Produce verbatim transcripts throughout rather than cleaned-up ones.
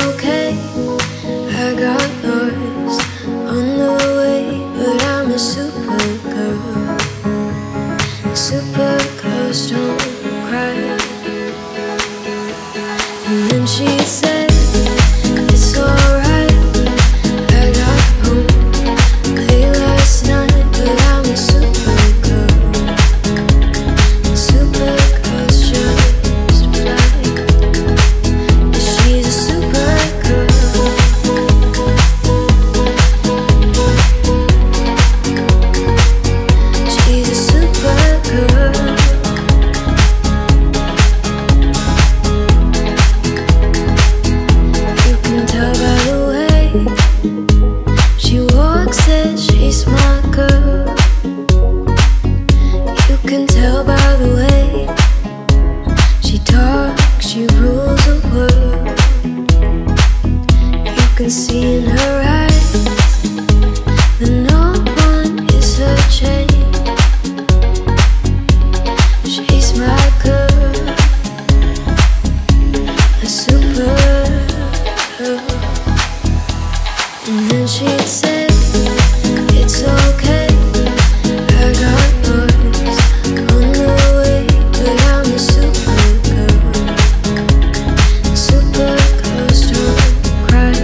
okay. I got lost on the way, but I'm a super girl. Super girls don't cry. And then she said, it's alright. I got home late last night, but I'm a super girl. Super girls just fly. Yeah, she's a super girl. She's a super girl. You can see in her eyes that no one is her chain. She's my girl, a super girl. And then she said, it's okay. I got boys on the way, but I'm a super girl. Super girls don't cry.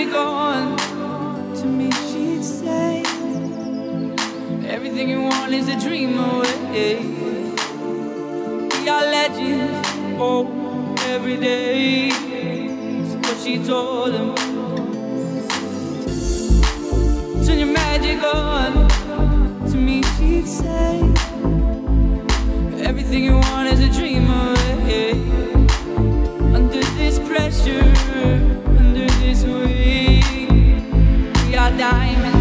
you're gone, to me she'd say, everything you want is a dream away. We are legends, oh, every day. It's what she told him. Turn your magic on, to me she'd say, everything you want is a dream away. Under this pressure, under this weight, we are diamonds.